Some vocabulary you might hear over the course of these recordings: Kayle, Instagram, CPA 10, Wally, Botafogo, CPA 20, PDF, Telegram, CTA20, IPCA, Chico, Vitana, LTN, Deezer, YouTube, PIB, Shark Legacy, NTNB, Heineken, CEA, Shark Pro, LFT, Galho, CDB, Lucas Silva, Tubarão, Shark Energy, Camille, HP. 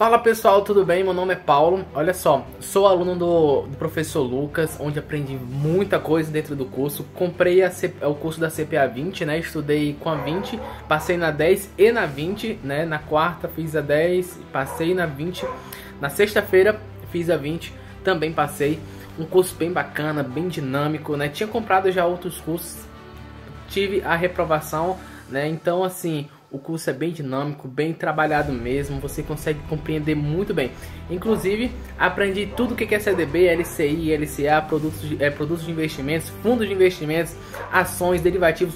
Fala pessoal, tudo bem? Meu nome é Paulo. Olha só, sou aluno do professor Lucas, onde aprendi muita coisa dentro do curso. Comprei o curso da CPA 20, né? Estudei com a 20, passei na 10 e na 20, né? Na quarta fiz a 10, passei na 20. Na sexta-feira fiz a 20, também passei. Um curso bem bacana, bem dinâmico, né? Tinha comprado já outros cursos, tive a reprovação, né? Então assim, o curso é bem dinâmico, bem trabalhado mesmo, você consegue compreender muito bem. Inclusive, aprendi tudo o que é CDB, LCI, LCA, produtos de investimentos, fundos de investimentos, ações, derivativos,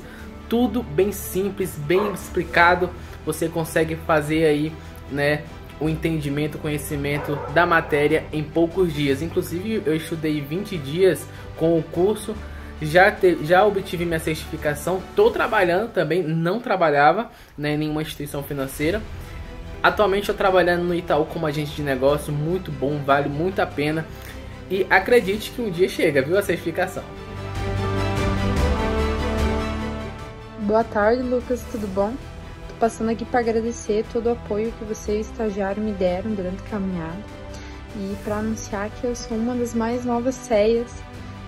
tudo bem simples, bem explicado. Você consegue fazer aí, né, o entendimento, o conhecimento da matéria em poucos dias. Inclusive, eu estudei 20 dias com o curso. Já obtive minha certificação, estou trabalhando também, não trabalhava, né, em nenhuma instituição financeira. Atualmente estou trabalhando no Itaú como agente de negócio, muito bom, vale muito a pena. E acredite que um dia chega, viu, a certificação. Boa tarde, Lucas, tudo bom? Estou passando aqui para agradecer todo o apoio que vocês, estagiário, me deram durante a caminhada. E para anunciar que eu sou uma das mais novas CEAs.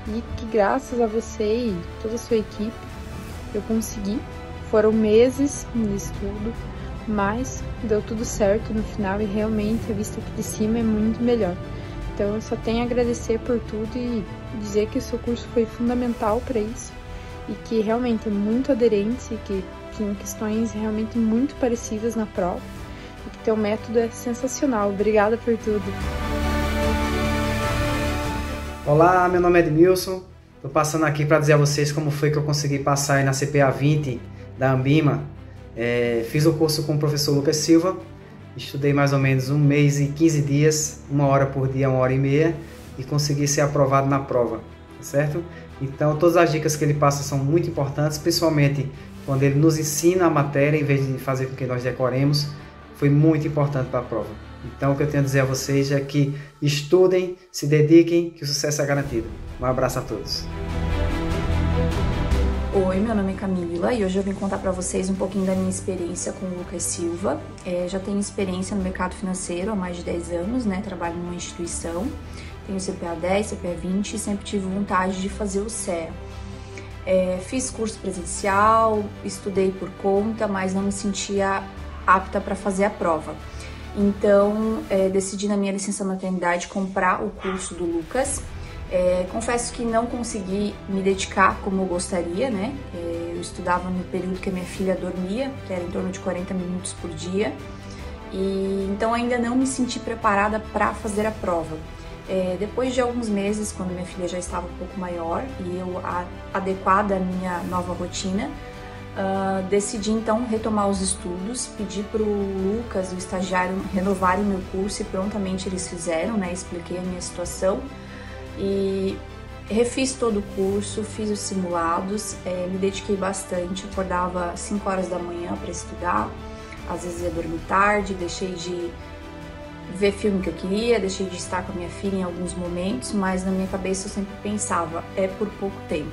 E que graças a você e toda a sua equipe eu consegui. Foram meses de estudo, mas deu tudo certo no final e realmente a vista aqui de cima é muito melhor. Então eu só tenho a agradecer por tudo e dizer que o seu curso foi fundamental para isso e que realmente é muito aderente e que tinha questões realmente muito parecidas na prova e que teu método é sensacional. Obrigada por tudo! Olá, meu nome é Edmilson, estou passando aqui para dizer a vocês como foi que eu consegui passar aí na CPA 20 da Anbima. Fiz o curso com o professor Lucas Silva, estudei mais ou menos um mês e 15 dias, uma hora por dia, uma hora e meia, e consegui ser aprovado na prova, certo? Então todas as dicas que ele passa são muito importantes, principalmente quando ele nos ensina a matéria, em vez de fazer com que nós decoremos, foi muito importante para a prova. Então o que eu tenho a dizer a vocês é que estudem, se dediquem, que o sucesso é garantido. Um abraço a todos. Oi, meu nome é Camila e hoje eu vim contar para vocês um pouquinho da minha experiência com o Lucas Silva. Já tenho experiência no mercado financeiro há mais de 10 anos, né? Trabalho numa instituição, tenho CPA 10, CPA 20 e sempre tive vontade de fazer o CEA. Fiz curso presencial, estudei por conta, mas não me sentia apta para fazer a prova. Então, decidi na minha licença maternidade comprar o curso do Lucas. Confesso que não consegui me dedicar como eu gostaria, né? Eu estudava no período que a minha filha dormia, que era em torno de 40 minutos por dia. E então ainda não me senti preparada para fazer a prova. Depois de alguns meses, quando minha filha já estava um pouco maior e eu adequada à minha nova rotina, decidi então retomar os estudos, pedi para o Lucas, o estagiário, renovarem meu curso e prontamente eles fizeram, né? Expliquei a minha situação e refiz todo o curso, fiz os simulados, me dediquei bastante, acordava às 5 horas da manhã para estudar, às vezes ia dormir tarde, deixei de ver filme que eu queria, deixei de estar com a minha filha em alguns momentos, mas na minha cabeça eu sempre pensava, é por pouco tempo.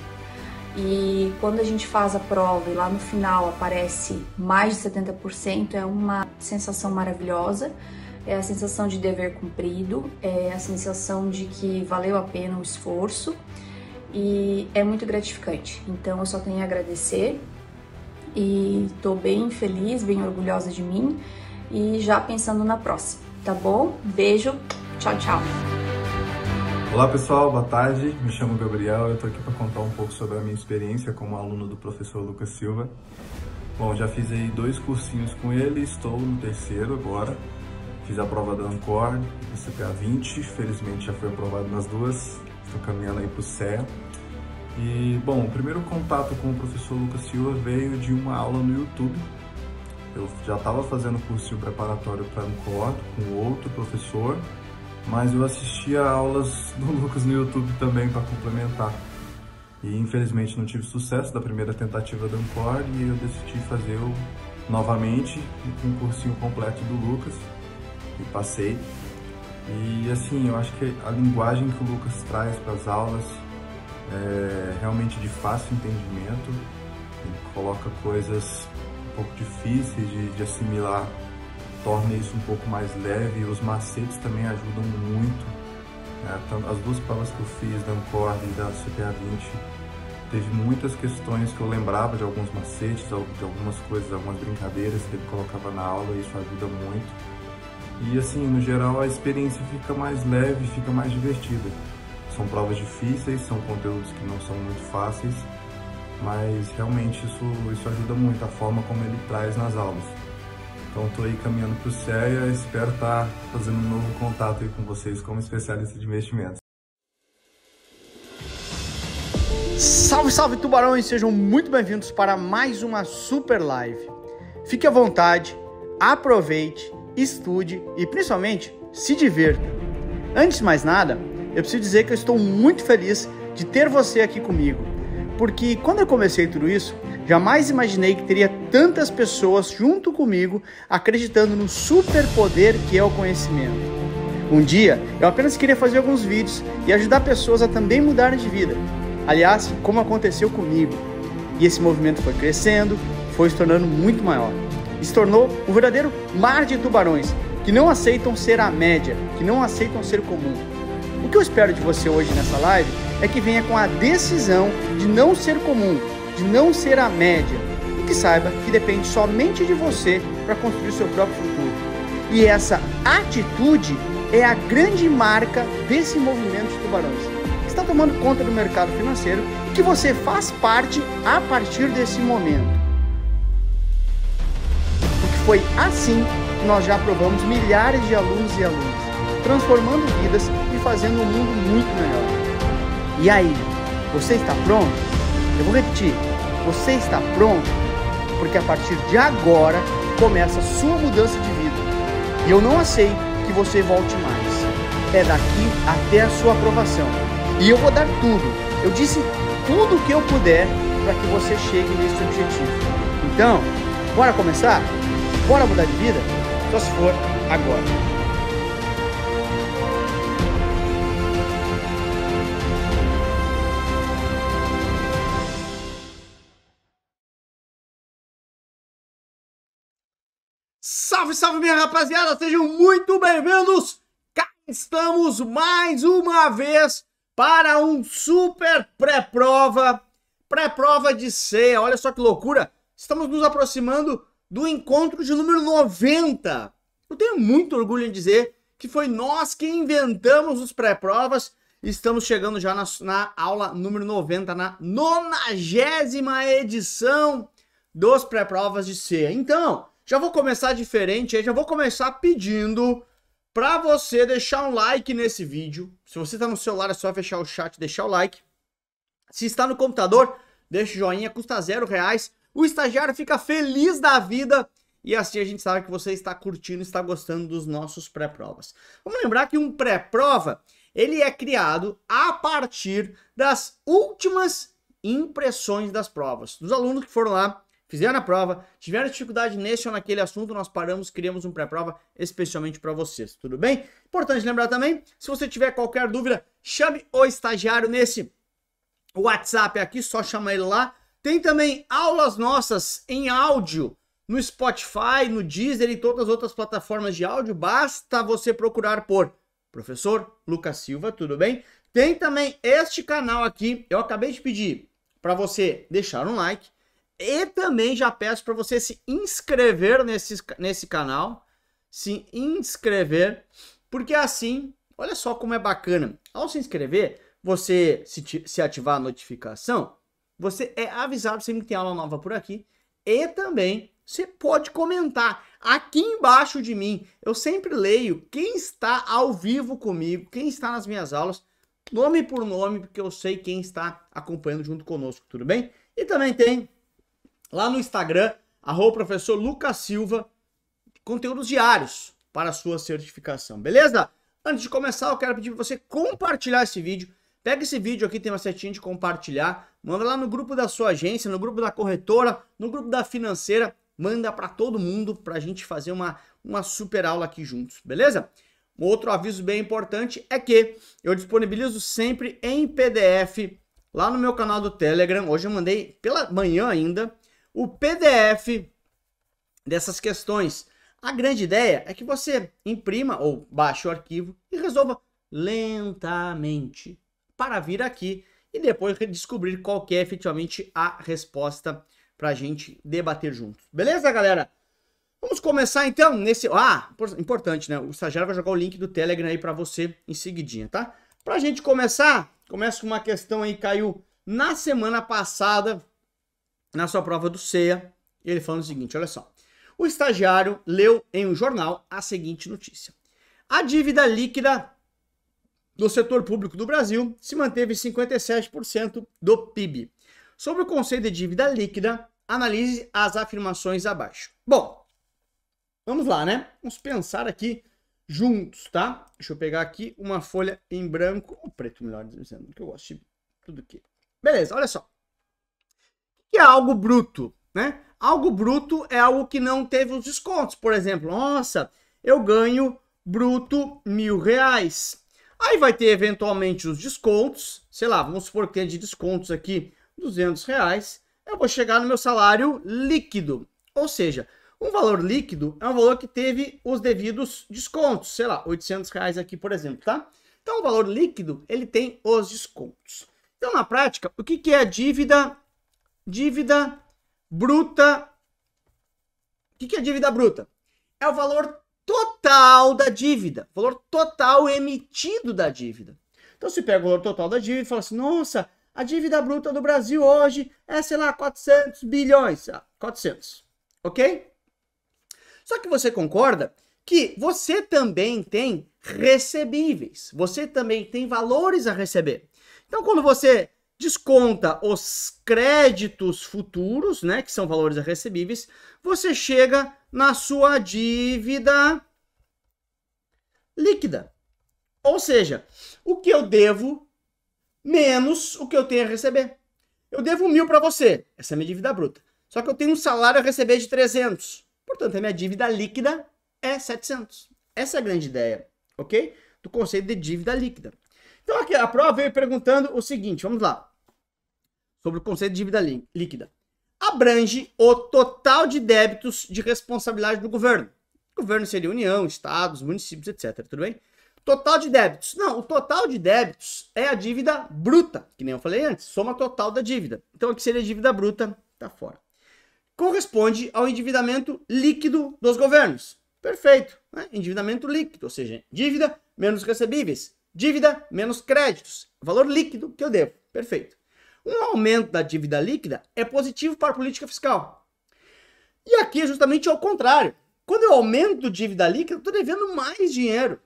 E quando a gente faz a prova e lá no final aparece mais de 70%, é uma sensação maravilhosa, é a sensação de dever cumprido, é a sensação de que valeu a pena o esforço e é muito gratificante. Então eu só tenho a agradecer e estou bem feliz, bem orgulhosa de mim e já pensando na próxima, tá bom? Beijo, tchau, tchau! Olá pessoal, boa tarde, me chamo Gabriel, eu estou aqui para contar um pouco sobre a minha experiência como aluno do professor Lucas Silva. Bom, já fiz aí 2 cursinhos com ele, estou no 3º agora, fiz a prova da ANCORD, CPA 20, felizmente já foi aprovado nas duas, estou caminhando aí para o CEA. E, bom, o primeiro contato com o professor Lucas Silva veio de uma aula no YouTube. Eu já estava fazendo cursinho preparatório para ANCORD com outro professor, mas eu assistia aulas do Lucas no YouTube também para complementar. E infelizmente não tive sucesso da primeira tentativa da ANCORD e eu decidi fazer novamente um cursinho completo do Lucas e passei. E assim, eu acho que a linguagem que o Lucas traz para as aulas é realmente de fácil entendimento. Ele coloca coisas um pouco difíceis de assimilar torna isso um pouco mais leve, e os macetes também ajudam muito. As duas provas que eu fiz, da ANCORD e da CTA20, teve muitas questões que eu lembrava de alguns macetes, de algumas coisas, algumas brincadeiras que ele colocava na aula, e isso ajuda muito. E assim, no geral, a experiência fica mais leve, fica mais divertida. São provas difíceis, são conteúdos que não são muito fáceis, mas realmente isso ajuda muito, a forma como ele traz nas aulas. Então estou aí caminhando para o CEA, espero estar fazendo um novo contato aí com vocês como especialista de investimentos. Salve, salve tubarões, sejam muito bem-vindos para mais uma super live. Fique à vontade, aproveite, estude e principalmente se divirta. Antes de mais nada, eu preciso dizer que eu estou muito feliz de ter você aqui comigo, porque quando eu comecei tudo isso, jamais imaginei que teria tantas pessoas junto comigo acreditando no superpoder que é o conhecimento. Um dia, eu apenas queria fazer alguns vídeos e ajudar pessoas a também mudarem de vida. Aliás, como aconteceu comigo. E esse movimento foi crescendo, foi se tornando muito maior. E se tornou um verdadeiro mar de tubarões, que não aceitam ser a média, que não aceitam ser comum. O que eu espero de você hoje nessa live é que venha com a decisão de não ser comum, de não ser a média, e que saiba que depende somente de você para construir seu próprio futuro. E essa atitude é a grande marca desse movimento de tubarões, que está tomando conta do mercado financeiro, que você faz parte a partir desse momento. Porque foi assim que nós já aprovamos milhares de alunos e alunas, transformando vidas e fazendo um mundo muito melhor. E aí, você está pronto? Eu vou repetir, você está pronto? Porque a partir de agora, começa a sua mudança de vida. E eu não aceito que você volte mais. É daqui até a sua aprovação. E eu vou dar tudo, eu disse tudo o que eu puder para que você chegue nesse objetivo. Então, bora começar? Bora mudar de vida? Só se for agora. Salve, salve, minha rapaziada! Sejam muito bem-vindos! Cá estamos mais uma vez para um super pré-prova, pré-prova de CEA. Olha só que loucura! Estamos nos aproximando do encontro de número 90. Eu tenho muito orgulho em dizer que foi nós que inventamos os pré-provas. Estamos chegando já na aula número 90, na 90ª edição dos pré-provas de CEA. Então, já vou começar diferente, já vou começar pedindo para você deixar um like nesse vídeo. Se você está no celular, é só fechar o chat e deixar o like. Se está no computador, deixa o joinha, custa R$0. O estagiário fica feliz da vida e assim a gente sabe que você está curtindo, está gostando dos nossos pré-provas. Vamos lembrar que um pré-prova, ele é criado a partir das últimas impressões das provas, dos alunos que foram lá, fizeram a prova, tiveram dificuldade nesse ou naquele assunto, nós paramos, criamos um pré-prova especialmente para vocês, tudo bem? Importante lembrar também, se você tiver qualquer dúvida, chame o estagiário nesse WhatsApp aqui, só chama ele lá. Tem também aulas nossas em áudio no Spotify, no Deezer e todas as outras plataformas de áudio, basta você procurar por Professor Lucas Silva, tudo bem? Tem também este canal aqui, eu acabei de pedir para você deixar um like, e também já peço para você se inscrever nesse canal, se inscrever, porque assim, olha só como é bacana. Ao se inscrever, você se ativar a notificação, você é avisado sempre que tem aula nova por aqui, e também você pode comentar aqui embaixo de mim. Eu sempre leio quem está ao vivo comigo, quem está nas minhas aulas, nome por nome, porque eu sei quem está acompanhando junto conosco, tudo bem? E também tem lá no Instagram, @professorLucasSilva, conteúdos diários para a sua certificação, beleza? Antes de começar, eu quero pedir para você compartilhar esse vídeo. Pega esse vídeo aqui, tem uma setinha de compartilhar, manda lá no grupo da sua agência, no grupo da corretora, no grupo da financeira, manda para todo mundo para a gente fazer uma super aula aqui juntos, beleza? Um outro aviso bem importante é que eu disponibilizo sempre em PDF lá no meu canal do Telegram. Hoje eu mandei pela manhã ainda o PDF dessas questões. A grande ideia é que você imprima ou baixe o arquivo e resolva lentamente para vir aqui e depois descobrir qual que é efetivamente a resposta para a gente debater juntos. Beleza, galera? Vamos começar então nesse... Ah, importante, né? O estagiário vai jogar o link do Telegram aí para você em seguidinha, tá? Para a gente começar, começa com uma questão aí que caiu na semana passada na sua prova do CEA. Ele falando o seguinte, olha só. O estagiário leu em um jornal a seguinte notícia. A dívida líquida do setor público do Brasil se manteve 57% do PIB. Sobre o conceito de dívida líquida, analise as afirmações abaixo. Bom, vamos lá, né? Vamos pensar aqui juntos, tá? Deixa eu pegar aqui uma folha em branco, ou preto, melhor dizendo, que eu gosto de tudo aqui. Beleza, olha só. O que é algo bruto, né? Algo bruto é algo que não teve os descontos. Por exemplo, nossa, eu ganho bruto R$1.000. Aí vai ter eventualmente os descontos. Sei lá, vamos supor que tem de descontos aqui R$200. Eu vou chegar no meu salário líquido. Ou seja, um valor líquido é um valor que teve os devidos descontos. Sei lá, R$800 aqui, por exemplo, tá? Então, o valor líquido, ele tem os descontos. Então, na prática, o que é a dívida? Dívida bruta. O que é dívida bruta? É o valor total da dívida, valor total emitido da dívida. Então, se pega o valor total da dívida e fala assim, nossa, a dívida bruta do Brasil hoje é, sei lá, 400 bilhões. Ah, 400, ok? Só que você concorda que você também tem recebíveis, você também tem valores a receber. Então, quando você desconta os créditos futuros, né, que são valores recebíveis, você chega na sua dívida líquida. Ou seja, o que eu devo menos o que eu tenho a receber. Eu devo R$1.000 para você, essa é a minha dívida bruta. Só que eu tenho um salário a receber de 300. Portanto, a minha dívida líquida é 700. Essa é a grande ideia, ok? Do conceito de dívida líquida. Então, aqui a prova veio perguntando o seguinte, vamos lá. Sobre o conceito de dívida líquida. Abrange o total de débitos de responsabilidade do governo. O governo seria União, Estados, municípios, etc. Tudo bem? Total de débitos. Não, o total de débitos é a dívida bruta, que nem eu falei antes. Soma total da dívida. Então, aqui seria a dívida bruta, tá fora. Corresponde ao endividamento líquido dos governos. Perfeito, né? Endividamento líquido, ou seja, dívida menos recebíveis. Dívida menos créditos, valor líquido que eu devo, perfeito. Um aumento da dívida líquida é positivo para a política fiscal. E aqui é justamente ao contrário. Quando eu aumento dívida líquida, eu estou devendo mais dinheiro.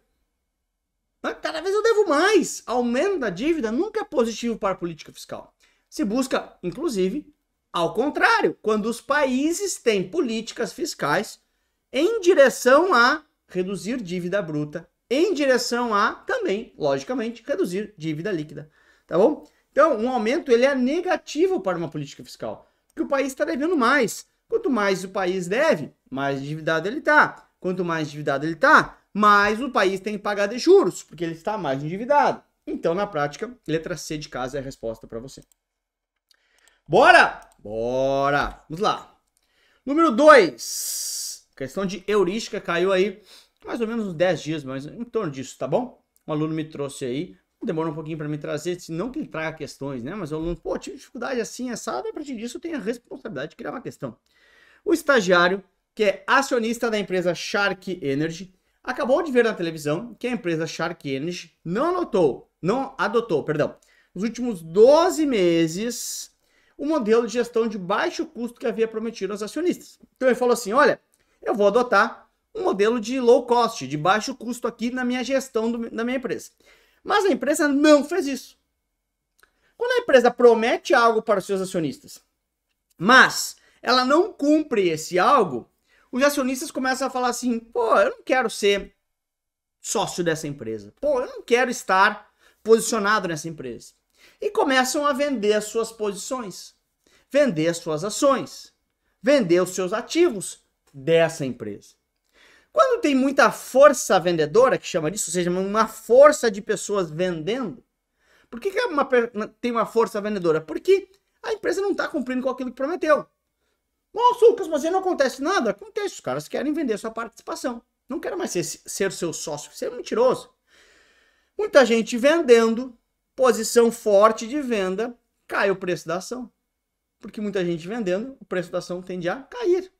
Cada vez eu devo mais. Aumento da dívida nunca é positivo para a política fiscal. Se busca, inclusive, ao contrário, quando os países têm políticas fiscais em direção a reduzir dívida bruta, em direção a, também, logicamente, reduzir dívida líquida, tá bom? Então, um aumento, ele é negativo para uma política fiscal, porque o país está devendo mais. Quanto mais o país deve, mais endividado ele está. Quanto mais endividado ele está, mais o país tem que pagar de juros, porque ele está mais endividado. Então, na prática, letra C de casa é a resposta para você. Bora? Bora! Vamos lá. Número 2. Questão de heurística caiu aí mais ou menos uns 10 dias, mas em torno disso, tá bom? Um aluno me trouxe aí, demorou um pouquinho para me trazer, não que ele traga questões, né? Mas o aluno, pô, tive dificuldade assim, assado, e a partir disso eu tenho a responsabilidade de criar uma questão. O estagiário, que é acionista da empresa Shark Energy, acabou de ver na televisão que a empresa Shark Energy não adotou, nos últimos 12 meses, o modelo de gestão de baixo custo que havia prometido aos acionistas. Então ele falou assim, olha, eu vou adotar um modelo de low cost, de baixo custo aqui na minha gestão da minha empresa. Mas a empresa não fez isso. Quando a empresa promete algo para os seus acionistas, mas ela não cumpre esse algo, os acionistas começam a falar assim, pô, eu não quero ser sócio dessa empresa. Pô, eu não quero estar posicionado nessa empresa. E começam a vender as suas posições, vender as suas ações, vender os seus ativos dessa empresa. Quando tem muita força vendedora, que chama disso, ou seja, uma força de pessoas vendendo, por que tem uma força vendedora? Porque a empresa não está cumprindo com aquilo que prometeu. Nossa, Lucas, mas aí não acontece nada? Acontece, os caras querem vender sua participação. Não quero mais ser seu sócio, ser mentiroso. Muita gente vendendo, posição forte de venda, cai o preço da ação. Porque muita gente vendendo, o preço da ação tende a cair.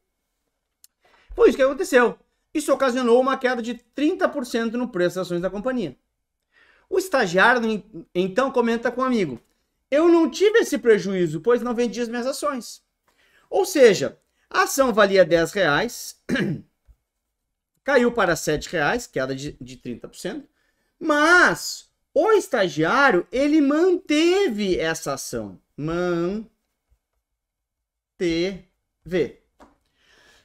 Foi isso que aconteceu. Isso ocasionou uma queda de 30% no preço das ações da companhia. O estagiário então comenta com um amigo: eu não tive esse prejuízo, pois não vendi as minhas ações. Ou seja, a ação valia R$10, caiu para R$7, queda de 30%, mas o estagiário, ele manteve essa ação. Manteve.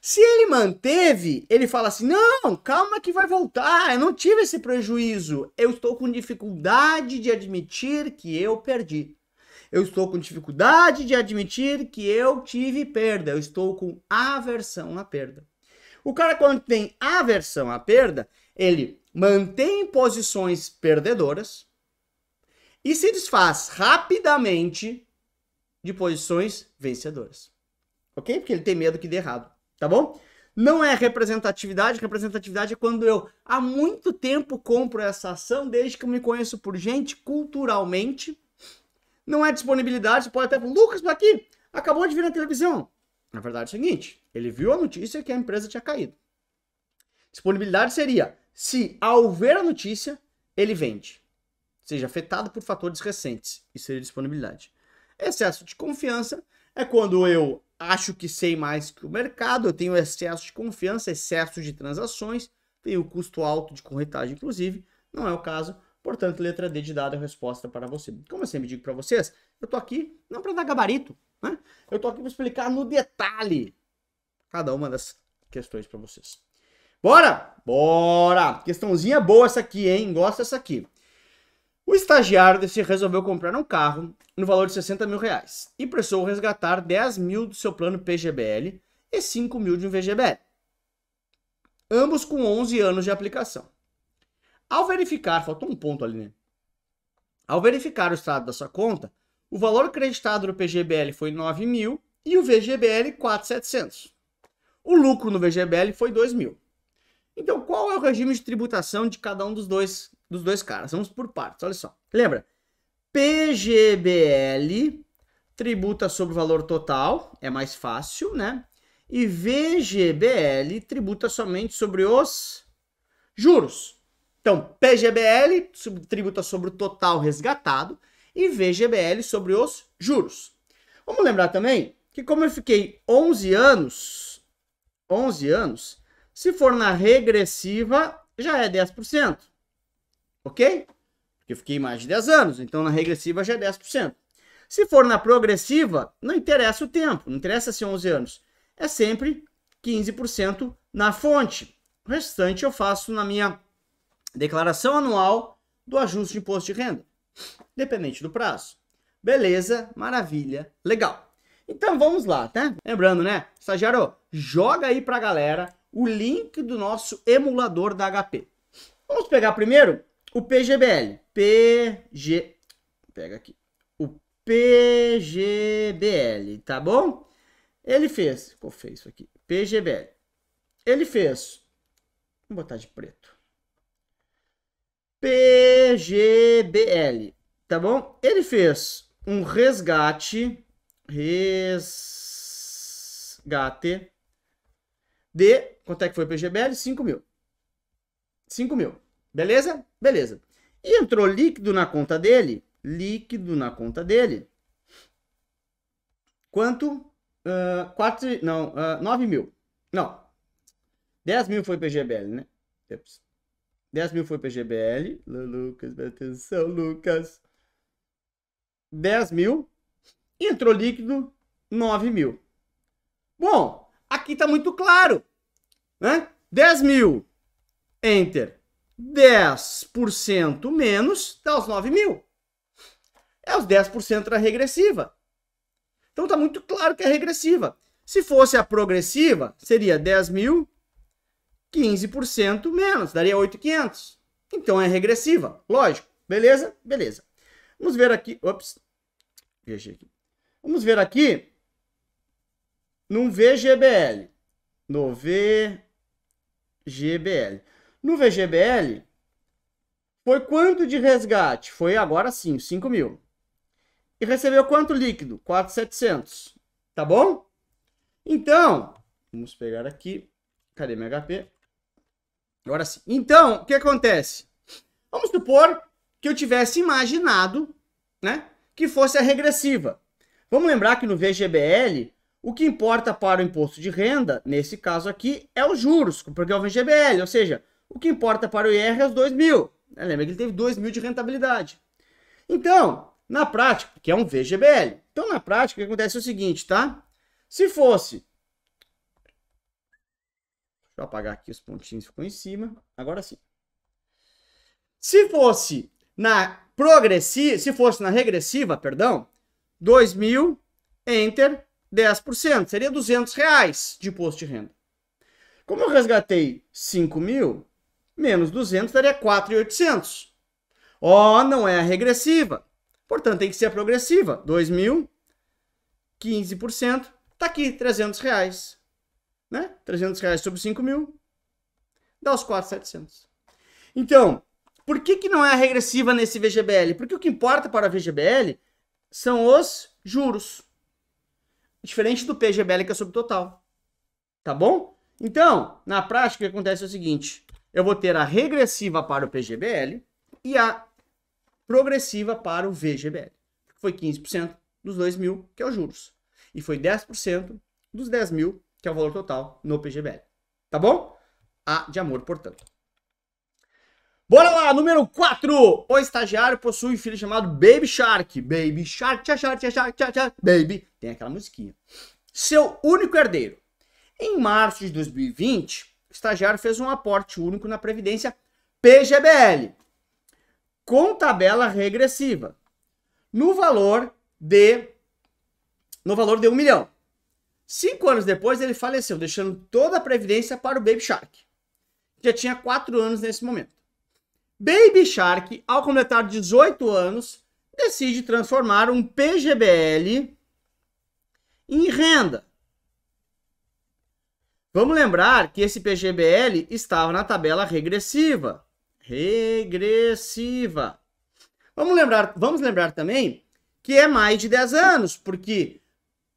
Se ele manteve, ele fala assim: não, calma que vai voltar, eu não tive esse prejuízo, eu estou com dificuldade de admitir que eu perdi. Eu estou com dificuldade de admitir que eu tive perda. Eu estou com aversão à perda. O cara, quando tem aversão à perda, ele mantém posições perdedoras e se desfaz rapidamente de posições vencedoras. Ok? Porque ele tem medo que dê errado. Tá bom? Não é representatividade. Representatividade é quando eu, há muito tempo, compro essa ação, desde que eu me conheço por gente, culturalmente. Não é disponibilidade, você pode até falar: Lucas, tá aqui, acabou de vir na televisão. Na verdade é o seguinte, ele viu a notícia que a empresa tinha caído. Disponibilidade seria, se ao ver a notícia, ele vende. Seja afetado por fatores recentes, isso seria disponibilidade. Excesso de confiança é quando eu acho que sei mais que o mercado, eu tenho excesso de confiança, excesso de transações, tenho custo alto de corretagem, inclusive, não é o caso. Portanto, letra D de dado é a resposta para você. Como eu sempre digo para vocês, eu tô aqui não para dar gabarito, né? Eu tô aqui para explicar no detalhe cada uma das questões para vocês. Bora? Bora! Questãozinha boa essa aqui, hein? Gosto dessa aqui. O estagiário desse resolveu comprar um carro no valor de R$60 mil e precisou resgatar 10 mil do seu plano PGBL e 5 mil de um VGBL. Ambos com 11 anos de aplicação. Ao verificar, faltou um ponto ali, né? Ao verificar o estado da sua conta, o valor creditado do PGBL foi 9 mil e o VGBL 4.700. O lucro no VGBL foi 2 mil. Então, qual é o regime de tributação de cada um dos dois caras? Vamos por partes, olha só. Lembra? PGBL tributa sobre o valor total, é mais fácil, né? E VGBL tributa somente sobre os juros. Então, PGBL tributa sobre o total resgatado e VGBL sobre os juros. Vamos lembrar também que, como eu fiquei 11 anos, se for na regressiva, já é 10%. Ok? Porque eu fiquei mais de 10 anos, então na regressiva já é 10%. Se for na progressiva, não interessa o tempo, não interessa se 11 anos. É sempre 15% na fonte. O restante eu faço na minha declaração anual do ajuste de imposto de renda, dependente do prazo. Beleza, maravilha, legal. Então vamos lá, tá? Lembrando, né, estagiário, joga aí pra galera o link do nosso emulador da HP. Vamos pegar primeiro o PGBL. Pega aqui. O PGBL, tá bom? Ele fez... Qual fez isso aqui? PGBL. Ele fez... Vou botar de preto. PGBL, tá bom? Ele fez um resgate de, quanto é que foi PGBL? 5 mil. 5 mil, beleza? Beleza. E entrou líquido na conta dele, quanto? 9 mil. Não, 10 mil foi PGBL, né? 10 mil foi PGBL. Lucas, atenção, Lucas. 10 mil. Entrou líquido, 9 mil. Bom, aqui tá muito claro, né? 10 mil, enter. 10% menos, dá os 9 mil. É os 10% da regressiva. Então tá muito claro que é regressiva. Se fosse a progressiva, seria 10 mil. 15% menos, daria 8.500. Então é regressiva, lógico. Beleza? Beleza. Vamos ver aqui. Ops. Viajei aqui. Vamos ver aqui num VGBL. No VGBL. No VGBL, foi quanto de resgate? Foi agora sim, 5 mil. E recebeu quanto líquido? 4.700. Tá bom? Então, vamos pegar aqui. Cadê meu HP? Agora sim. Então, o que acontece? Vamos supor que eu tivesse imaginado, né, que fosse a regressiva. Vamos lembrar que no VGBL, o que importa para o imposto de renda, nesse caso aqui, é os juros, porque é o VGBL, ou seja, o que importa para o IR é os 2 mil. Lembra que ele teve 2 mil de rentabilidade. Então, na prática, que é um VGBL. Então, na prática, o que acontece é o seguinte, tá? Se fosse... Deixa eu apagar aqui os pontinhos que ficam em cima. Agora sim. Se fosse na progressiva, se fosse na regressiva, perdão, 2 mil, enter, 10%. Seria R$200 de imposto de renda. Como eu resgatei 5 mil, menos 200 daria 4.800. Ó, não é a regressiva. Portanto, tem que ser a progressiva. 2 mil, 15%. Tá aqui, R$300. Né? R$300 sobre 5 mil, dá os 4.700. Então, por que que não é a regressiva nesse VGBL? Porque o que importa para a VGBL são os juros. Diferente do PGBL, que é sobre total. Tá bom? Então, na prática, o que acontece é o seguinte. Eu vou ter a regressiva para o PGBL e a progressiva para o VGBL. Foi 15% dos 2 mil, que é os juros. E foi 10% dos 10 mil, que é o valor total no PGBL. Tá bom? A de amor, portanto. Bora lá, número 4. O estagiário possui um filho chamado Baby Shark. Baby Shark, tchá, tchá, tchá, tchá, tchá, tchá, baby. Tem aquela musiquinha. Seu único herdeiro. Em março de 2020... o estagiário fez um aporte único na Previdência PGBL, com tabela regressiva, no valor de 1 milhão. 5 anos depois, ele faleceu, deixando toda a Previdência para o Baby Shark. Já tinha 4 anos nesse momento. Baby Shark, ao completar 18 anos, decide transformar um PGBL em renda. Vamos lembrar que esse PGBL estava na tabela regressiva. Regressiva. Vamos lembrar também que é mais de 10 anos, porque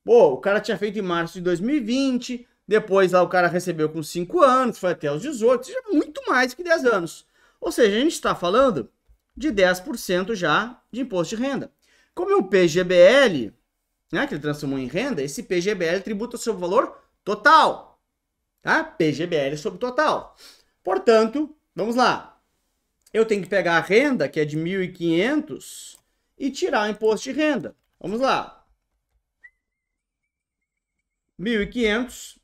pô, o cara tinha feito em março de 2020, depois lá o cara recebeu com 5 anos, foi até os 18, seja, muito mais que 10 anos. Ou seja, a gente está falando de 10% já de imposto de renda. Como é o PGBL, né, que ele transformou em renda, esse PGBL tributa sobre o valor total. Tá? PGBL sobre total. Portanto, vamos lá. Eu tenho que pegar a renda, que é de 1.500, e tirar o imposto de renda. Vamos lá. 1.500,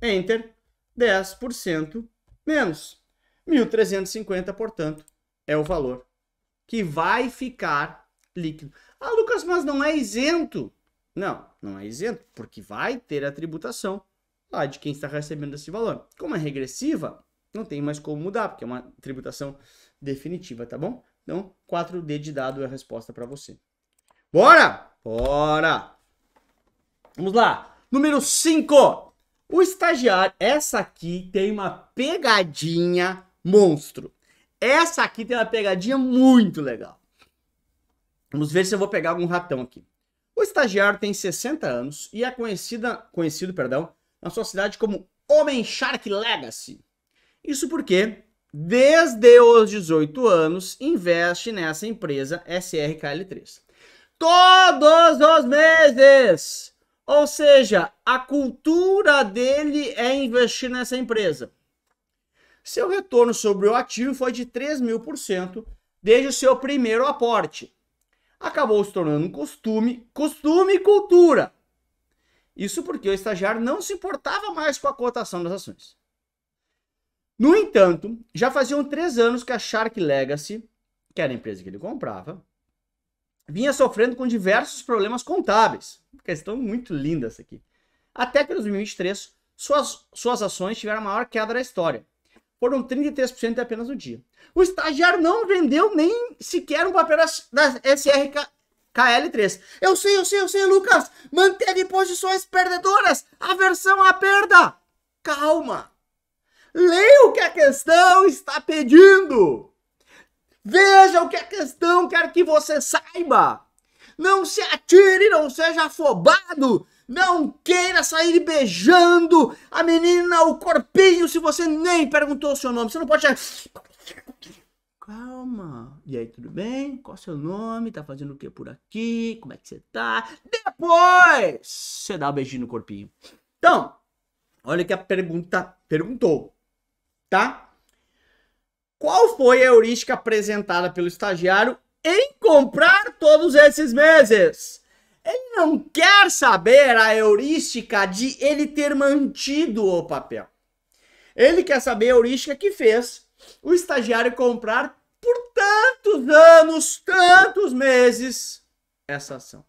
enter, 10% menos. 1.350, portanto, é o valor que vai ficar líquido. Ah, Lucas, mas não é isento. Não, não é isento, porque vai ter a tributação lá de quem está recebendo esse valor. Como é regressiva, não tem mais como mudar, porque é uma tributação definitiva, tá bom? Então, 4D de dado é a resposta para você. Bora! Bora! Vamos lá. Número 5. O estagiário... Essa aqui tem uma pegadinha monstro. Essa aqui tem uma pegadinha muito legal. Vamos ver se eu vou pegar algum ratão aqui. O estagiário tem 60 anos e é conhecido, na sua cidade como Homem Shark Legacy. Isso porque, desde os 18 anos, investe nessa empresa SRKL3. Todos os meses! Ou seja, a cultura dele é investir nessa empresa. Seu retorno sobre o ativo foi de 3.000% desde o seu primeiro aporte. Acabou se tornando um costume e cultura. Isso porque o estagiário não se importava mais com a cotação das ações. No entanto, já faziam 3 anos que a Shark Legacy, que era a empresa que ele comprava, vinha sofrendo com diversos problemas contábeis. Uma questão muito linda essa aqui. Até que em 2023, suas ações tiveram a maior queda da história. Foram 33% apenas no dia. O estagiário não vendeu nem sequer um papel da SRK KL3. Eu sei, Lucas. Manteve posições perdedoras. Aversão à perda. Calma. Leia o que a questão está pedindo. Veja o que a questão quer que você saiba. Não se atire, não seja afobado. Não queira sair beijando a menina, o corpinho, se você nem perguntou o seu nome. Você não pode... Calma. E aí, tudo bem? Qual é o seu nome? Tá fazendo o que por aqui? Como é que você tá? Depois você dá um beijinho no corpinho. Então, olha que a pergunta perguntou, tá? Qual foi a heurística apresentada pelo estagiário em comprar todos esses meses? Ele não quer saber a heurística de ele ter mantido o papel. Ele quer saber a heurística que fez o estagiário comprar por tantos anos, tantos meses, essa ação.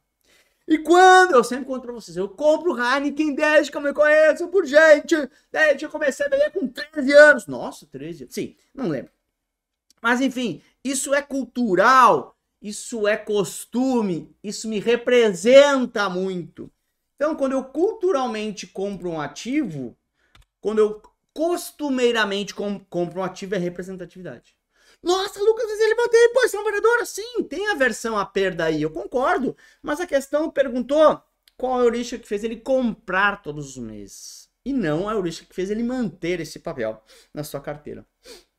E quando, eu sempre conto pra vocês, eu compro Heineken desde que eu me conheço por gente, desde que eu comecei a beber com 13 anos. Nossa, 13 anos? Sim, não lembro. Mas enfim, isso é cultural. Isso é costume, isso me representa muito. Então, quando eu culturalmente compro um ativo, quando eu costumeiramente compro um ativo, é representatividade. Nossa, Lucas, mas ele manteve posição vereadora? Sim, tem aversão à perda aí, eu concordo. Mas a questão perguntou qual a heurística que fez ele comprar todos os meses. E não a heurística que fez ele manter esse papel na sua carteira.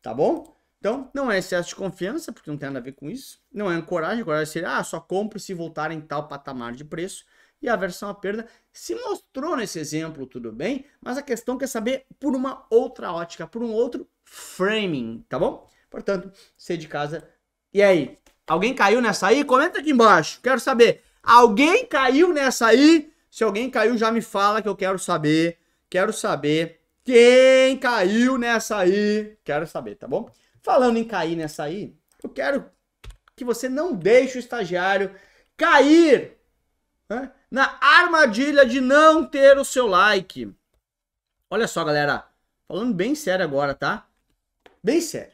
Tá bom? Então, não é excesso de confiança, porque não tem nada a ver com isso. Não é ancoragem, ancoragem seria, só compro se voltar em tal patamar de preço. E a aversão à perda se mostrou nesse exemplo, tudo bem? Mas a questão quer saber por uma outra ótica, por um outro framing, tá bom? Portanto, ser de casa. E aí, alguém caiu nessa aí? Comenta aqui embaixo, quero saber. Alguém caiu nessa aí? Se alguém caiu, já me fala que eu quero saber. Quero saber quem caiu nessa aí. Quero saber, tá bom? Falando em cair nessa aí, eu quero que você não deixe o estagiário cair, né, na armadilha de não ter o seu like. Olha só, galera, falando bem sério agora, tá? Bem sério.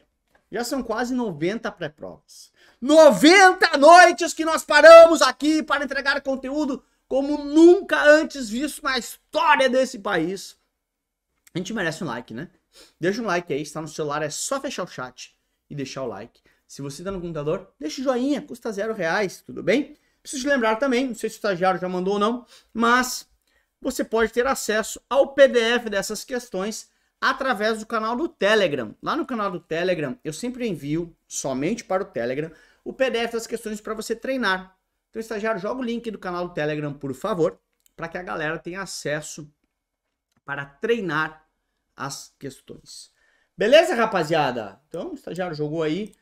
Já são quase 90 pré-provas. 90 noites que nós paramos aqui para entregar conteúdo como nunca antes visto na história desse país. A gente merece um like, né? Deixa um like aí, se tá no celular é só fechar o chat e deixar o like. Se você tá no computador, deixa o joinha, custa R$0, tudo bem? Preciso te lembrar também, não sei se o estagiário já mandou ou não, mas você pode ter acesso ao PDF dessas questões através do canal do Telegram. Lá no canal do Telegram, eu sempre envio, somente para o Telegram, o PDF das questões para você treinar. Então, estagiário, joga o link do canal do Telegram, por favor, para que a galera tenha acesso para treinar as questões. Beleza, rapaziada? Então, o estagiário jogou aí,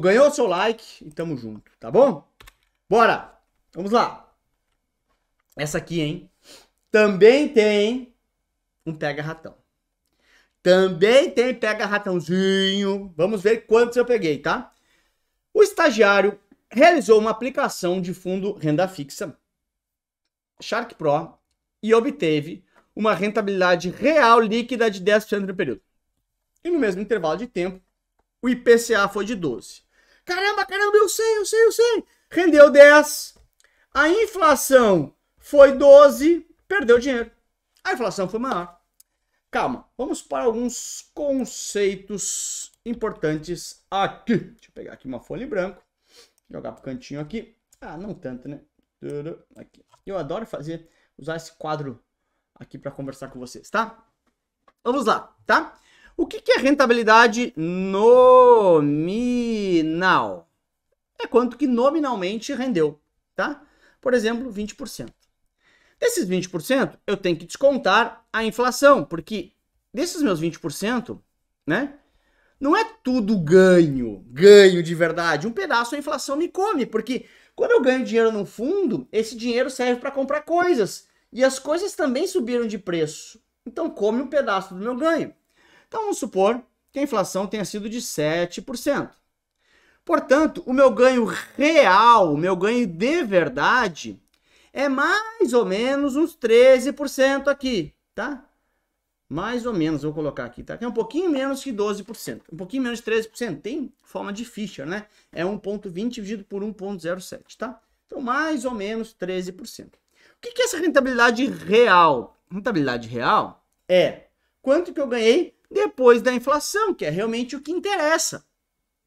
ganhou o seu like e tamo junto, tá bom? Bora! Vamos lá! Essa aqui, hein? Também tem um pega-ratão. Também tem pega-ratãozinho. Vamos ver quantos eu peguei, tá? O estagiário realizou uma aplicação de fundo renda fixa, Shark Pro, e obteve uma rentabilidade real líquida de 10% no período. E no mesmo intervalo de tempo, o IPCA foi de 12%. Caramba, eu sei. Rendeu 10%. A inflação foi 12%, perdeu dinheiro. A inflação foi maior. Calma, vamos para alguns conceitos importantes aqui. Deixa eu pegar aqui uma folha em branco, jogar pro cantinho aqui. Ah, não tanto, né? Aqui. Eu adoro usar esse quadro aqui para conversar com vocês, tá? Vamos lá, tá? O que que é rentabilidade nominal? É quanto que nominalmente rendeu, tá? Por exemplo, 20%. Desses 20%, eu tenho que descontar a inflação, porque desses meus 20%, né? Não é tudo ganho de verdade. Um pedaço a inflação me come, porque quando eu ganho dinheiro num fundo, esse dinheiro serve para comprar coisas. E as coisas também subiram de preço. Então, come um pedaço do meu ganho. Então, vamos supor que a inflação tenha sido de 7%. Portanto, o meu ganho real, o meu ganho de verdade, é mais ou menos uns 13% aqui, tá? Mais ou menos, vou colocar aqui, tá? É um pouquinho menos que 12%, um pouquinho menos de 13%. Tem forma de Fischer, né? É 1,20 dividido por 1,07, tá? Então, mais ou menos 13%. O que é essa rentabilidade real? Rentabilidade real é quanto que eu ganhei depois da inflação, que é realmente o que interessa.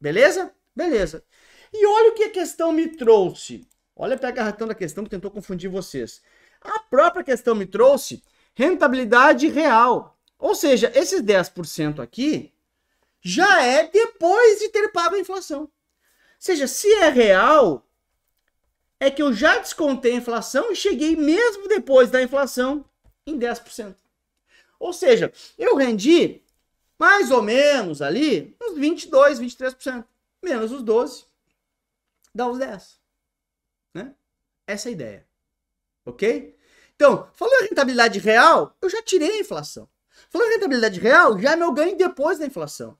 Beleza? Beleza. E olha o que a questão me trouxe. Olha, pega a ratão da questão que tentou confundir vocês. A própria questão me trouxe rentabilidade real. Ou seja, esses 10% aqui já é depois de ter pago a inflação. Ou seja, se é real, é que eu já descontei a inflação e cheguei mesmo depois da inflação em 10%. Ou seja, eu rendi mais ou menos ali uns 22, 23%. Menos os 12, dá os 10. Né? Essa é a ideia. Ok? Então, falou em rentabilidade real, eu já tirei a inflação. Falou em rentabilidade real, já é meu ganho depois da inflação.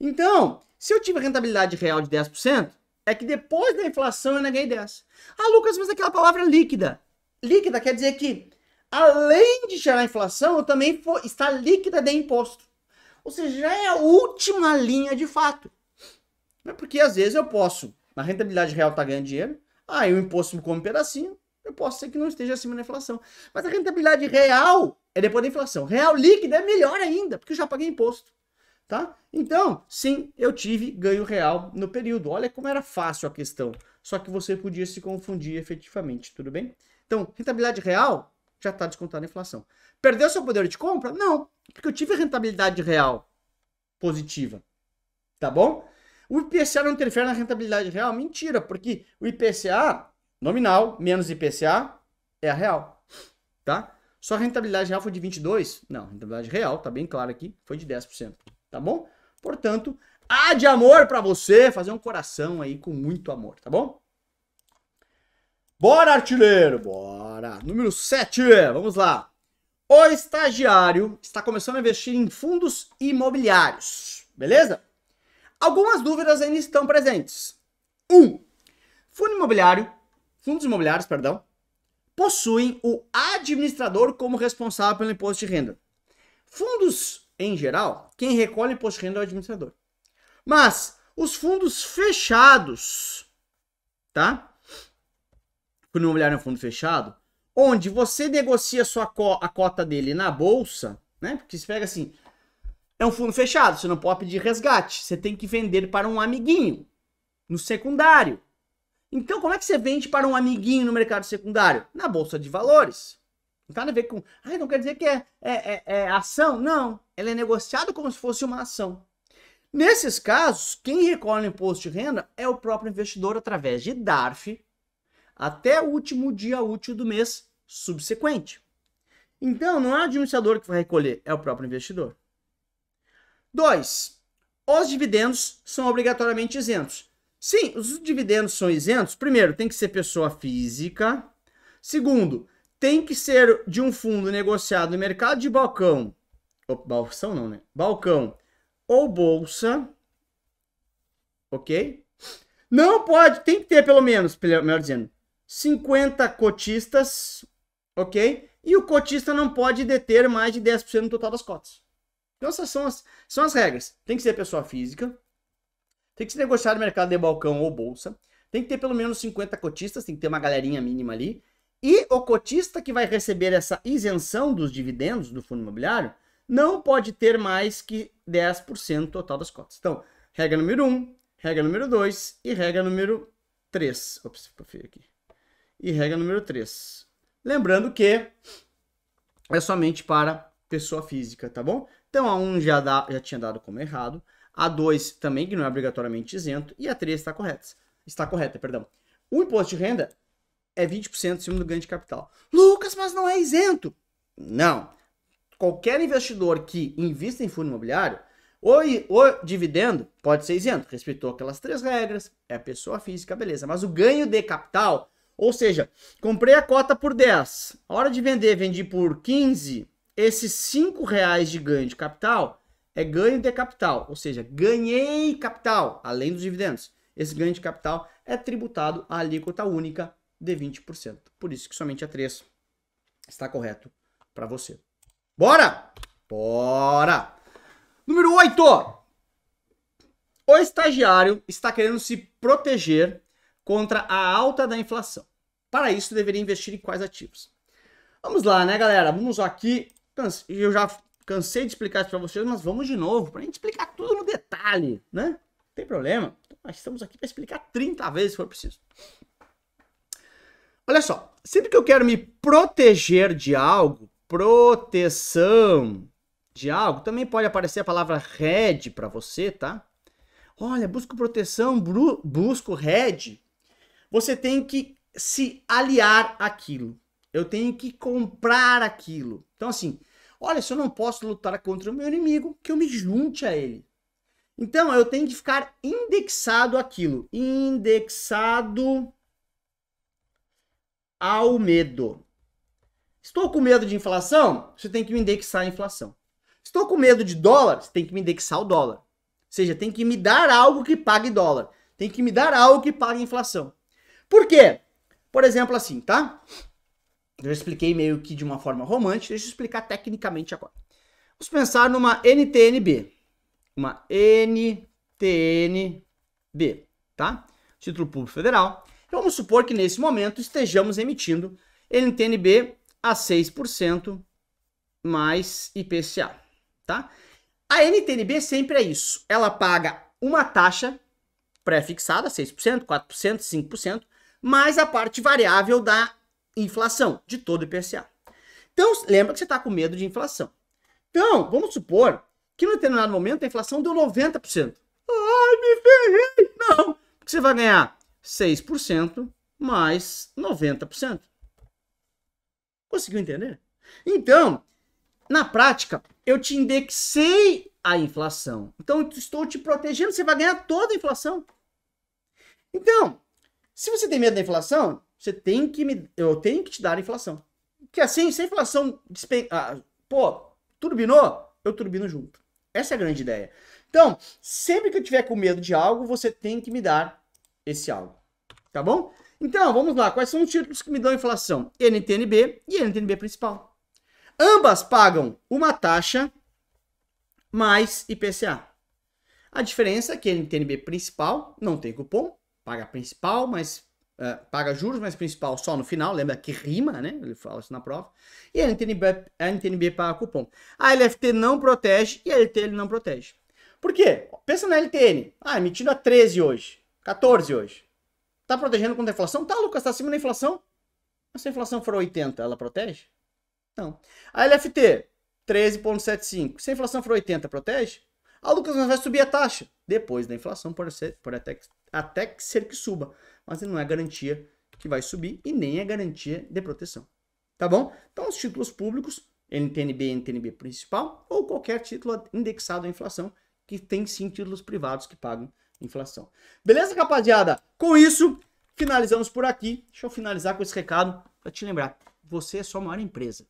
Então, se eu tive a rentabilidade real de 10%, é que depois da inflação eu ainda ganhei 10%. Ah, Lucas, mas aquela palavra líquida. Líquida quer dizer que, além de gerar inflação, eu também está líquida de imposto. Ou seja, já é a última linha de fato. Porque às vezes eu posso, na rentabilidade real tá ganhando dinheiro, aí o imposto me come um pedacinho, eu posso ser que não esteja acima da inflação. Mas a rentabilidade real é depois da inflação. Real líquida é melhor ainda, porque eu já paguei imposto. Tá? Então, sim, eu tive ganho real no período. Olha como era fácil a questão. Só que você podia se confundir efetivamente, tudo bem? Então, rentabilidade real já está descontada a inflação. Perdeu seu poder de compra? Não, porque eu tive rentabilidade real positiva. Tá bom? O IPCA não interfere na rentabilidade real? Mentira, porque o IPCA nominal menos IPCA é a real, tá? Só a rentabilidade real foi de 22? Não, a rentabilidade real, tá bem claro aqui, foi de 10%, tá bom? Portanto, há de amor para você fazer um coração aí com muito amor, tá bom? Bora, artilheiro, bora! Número 7, vamos lá. O estagiário está começando a investir em fundos imobiliários, beleza? Algumas dúvidas ainda estão presentes. 1. Fundos imobiliários, possuem o administrador como responsável pelo imposto de renda. Fundos, em geral, quem recolhe imposto de renda é o administrador. Mas os fundos fechados, tá? Fundo imobiliário é um fundo fechado, onde você negocia a cota dele na bolsa, né? Porque você pega assim... É um fundo fechado, você não pode pedir resgate. Você tem que vender para um amiguinho no secundário. Então, como é que você vende para um amiguinho no mercado secundário? Na bolsa de valores. Não tem nada a ver com... Ah, não quer dizer que é ação? Não. Ela é negociada como se fosse uma ação. Nesses casos, quem recolhe o imposto de renda é o próprio investidor através de DARF até o último dia útil do mês subsequente. Então, não é o administrador que vai recolher, é o próprio investidor. 2. Os dividendos são obrigatoriamente isentos. Sim, os dividendos são isentos. Primeiro, tem que ser pessoa física. Segundo, tem que ser de um fundo negociado no mercado de balcão. Balcão ou bolsa. Ok? Não pode, tem que ter pelo menos, melhor dizendo, 50 cotistas. Ok? E o cotista não pode deter mais de 10% do total das cotas. Então essas são as regras. Tem que ser pessoa física, tem que se negociar no mercado de balcão ou bolsa, tem que ter pelo menos 50 cotistas, tem que ter uma galerinha mínima ali, e o cotista que vai receber essa isenção dos dividendos do fundo imobiliário não pode ter mais que 10% total das cotas. Então, regra número 1, regra número 2 e regra número 3. Ops, ficou feio aqui. E regra número 3. Lembrando que é somente para pessoa física, tá bom? Então, a 1 já tinha dado como errado. A 2 também, que não é obrigatoriamente isento. E a 3 está correta. O imposto de renda é 20% em cima do ganho de capital. Lucas, mas não é isento. Não. Qualquer investidor que invista em fundo imobiliário, o dividendo pode ser isento. Respeitou aquelas 3 regras, é pessoa física, beleza. Mas o ganho de capital, ou seja, comprei a cota por 10. A hora de vender, vendi por 15... Esses R$5 de ganho de capital é ganho de capital, ou seja, ganhei capital, além dos dividendos. Esse ganho de capital é tributado à alíquota única de 20%. Por isso que somente a 3 está correto para você. Bora! Bora! Número 8. O estagiário está querendo se proteger contra a alta da inflação. Para isso, deveria investir em quais ativos? Vamos lá, né, galera? Vamos aqui. Eu já cansei de explicar isso para vocês, mas vamos de novo, para a gente explicar tudo no detalhe, né? Não tem problema. Nós estamos aqui para explicar 30 vezes se for preciso. Olha só, sempre que eu quero me proteger de algo, proteção de algo, também pode aparecer a palavra hedge para você, tá? Olha, busco proteção, busco hedge. Você tem que se aliar àquilo. Eu tenho que comprar aquilo. Então, assim, olha, se eu não posso lutar contra o meu inimigo, que eu me junte a ele. Então, eu tenho que ficar indexado àquilo. Indexado ao medo. Estou com medo de inflação? Você tem que me indexar à inflação. Estou com medo de dólar? Você tem que me indexar ao dólar. Ou seja, tem que me dar algo que pague dólar. Tem que me dar algo que pague inflação. Por quê? Por exemplo, assim, tá? Eu expliquei meio que de uma forma romântica, deixa eu explicar tecnicamente agora. Vamos pensar numa NTNB. Uma NTNB, tá? Título Público Federal. Então, vamos supor que nesse momento estejamos emitindo NTNB a 6% mais IPCA, tá? A NTNB sempre é isso. Ela paga uma taxa pré-fixada, 6%, 4%, 5%, mais a parte variável da inflação, de todo o IPCA. Então, lembra que você está com medo de inflação. Então, vamos supor que em um determinado momento a inflação deu 90%. Ai, me ferrei! Não! Porque você vai ganhar 6% mais 90%. Conseguiu entender? Então, na prática, eu te indexei a inflação. Então, eu estou te protegendo, você vai ganhar toda a inflação. Então, se você tem medo da inflação, você tem que eu tenho que te dar a inflação. Porque assim, se a inflação turbinou, eu turbino junto. Essa é a grande ideia. Então, sempre que eu tiver com medo de algo, você tem que me dar esse algo. Tá bom? Então, vamos lá. Quais são os títulos que me dão inflação? NTNB e NTNB principal. Ambas pagam uma taxa mais IPCA. A diferença é que a NTNB principal não tem cupom, paga principal, mas paga juros, mas principal só no final, lembra que rima, né? Ele fala isso na prova. E a NTNB paga cupom. A LFT não protege e a LTN não protege. Por quê? Pensa na LTN. Ah, emitindo a 13 hoje, 14 hoje. Tá protegendo contra a inflação? Tá, Lucas, tá acima da inflação. Mas se a inflação for 80, ela protege? Não. A LFT, 13,75. Se a inflação for 80, protege? Ah, Lucas, mas vai subir a taxa. Depois da inflação, pode até ser que suba. Mas não é garantia que vai subir e nem é garantia de proteção. Tá bom? Então, os títulos públicos, NTNB, NTNB principal, ou qualquer título indexado à inflação, que tem sim títulos privados que pagam inflação. Beleza, rapaziada? Com isso, finalizamos por aqui. Deixa eu finalizar com esse recado para te lembrar. Você é sua maior empresa.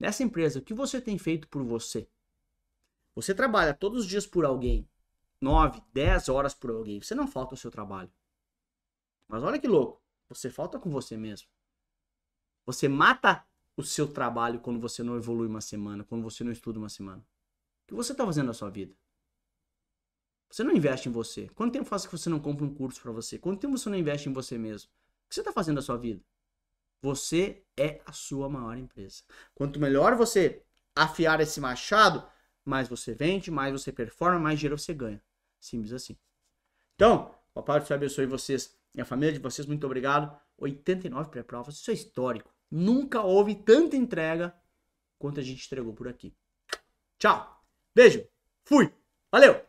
Nessa empresa, o que você tem feito por você? Você trabalha todos os dias por alguém. 9, 10 horas por alguém. Você não falta o seu trabalho. Mas olha que louco. Você falta com você mesmo. Você mata o seu trabalho quando você não evolui uma semana, quando você não estuda uma semana. O que você está fazendo na sua vida? Você não investe em você. Quanto tempo faz que você não compra um curso para você? Quanto tempo você não investe em você mesmo? O que você está fazendo na sua vida? Você é a sua maior empresa. Quanto melhor você afiar esse machado, mais você vende, mais você performa, mais dinheiro você ganha. Simples assim. Então, papai do céu abençoe vocês e a família de vocês. Muito obrigado. 89 pré-provas. Isso é histórico. Nunca houve tanta entrega quanto a gente entregou por aqui. Tchau. Beijo. Fui. Valeu.